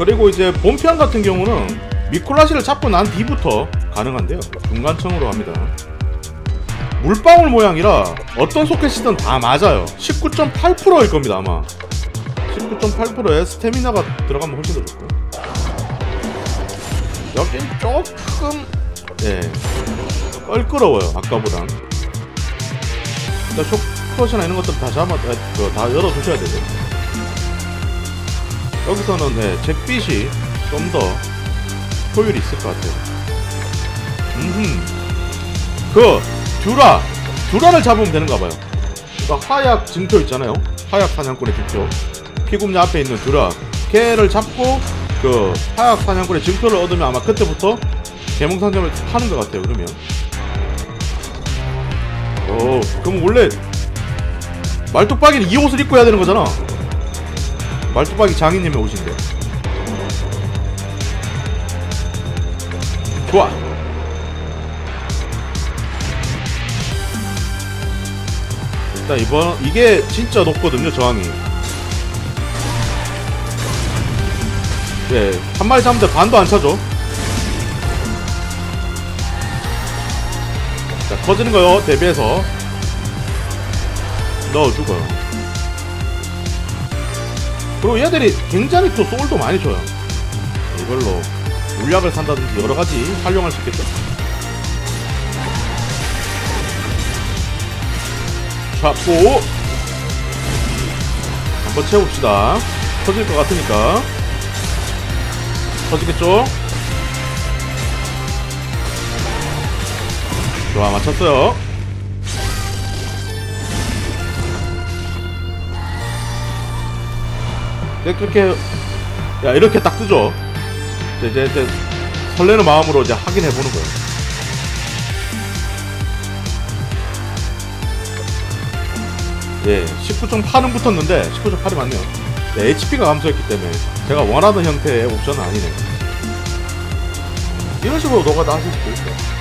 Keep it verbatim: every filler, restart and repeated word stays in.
그리고 이제 본편 같은 경우는 미콜라시를 찾고 난 뒤부터 가능한데요, 중간층으로 합니다. 물방울 모양이라 어떤 소켓이든 다 맞아요. 십구 점 팔 퍼센트일 겁니다. 아마 십구 점 팔 퍼센트에 스태미나가 들어가면 훨씬 더 좋고, 여긴 조금 예 껄끄러워요 아까보단. 일단 쇼컷이나 이런 것들 다 잡아 다 열어두셔야 되죠. 여기서는 네, 잿빛이 좀 더 효율이 있을 것 같아요. 음흠. 그 듀라 듀라를 잡으면 되는가봐요. 그러니까 화약 증표 있잖아요, 화약 사냥꾼의 증표, 피굽냐 앞에 있는 듀라 걔를 잡고 그 화약 사냥꾼의 증표를 얻으면 아마 그때부터 개몽상점을 파는 것 같아요. 그러면 오, 그럼 원래 말뚝박이는 이 옷을 입고 해야 되는 거잖아. 말뚝박이 장인님의 옷인데. 좋아. 일단 이번 이게 진짜 높거든요, 저항이. 예, 한 마리 잡는데 반도 안 차죠. 자, 커지는 거요 대비해서 넣어주고요. 그리고 얘들이 굉장히 또 소울도 많이 줘요. 이걸로 물약을 산다든지 여러가지 활용할 수 있겠죠. 잡고 한번 채웁시다. 터질 것 같으니까. 터지겠죠? 좋아, 맞췄어요. 네, 그렇게 야 이렇게 딱 뜨죠. 이제, 이제 설레는 마음으로 이제 확인해 보는 거예요. 예, 십구 점 팔은 붙었는데 십구 점 팔이 맞네요. 네, 에이치피가 감소했기 때문에 제가 원하던 형태의 옵션은 아니네요. 이런 식으로 너가 나설 수도 있어요.